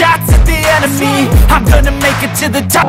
shots at the enemy. I'm gonna make it to the top.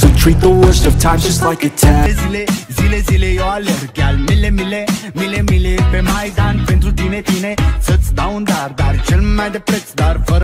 So treat the worst of times just like a test. Zile, zile, zile, eu alerg iar mile, mile, mile, mile pe Maidan. Pentru tine, tine, să-ți dau un dar, dar cel mai de preț, dar fără